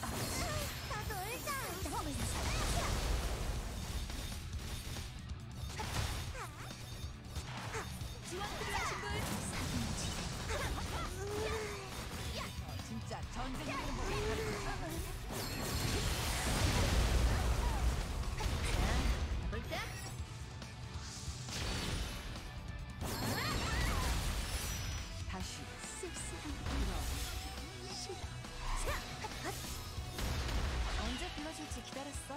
다 놀자. 진짜 전쟁이 볼까? 다시 씁쓸한 그런 시간. 언제 불러줄지 기다렸어.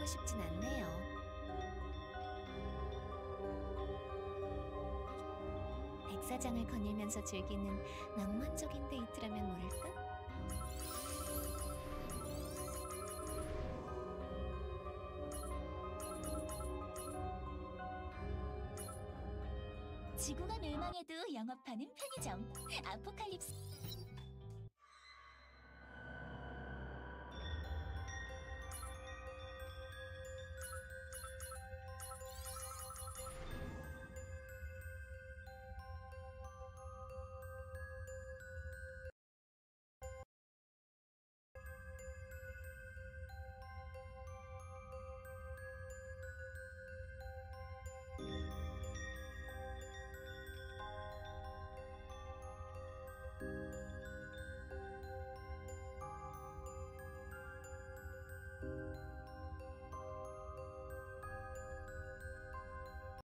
하고 싶진 않네요. 백사장을 거닐면서 즐기는 낭만적인 데이트라면 모를까? 지구가 멸망해도 영업하는 편의점 아포칼립스.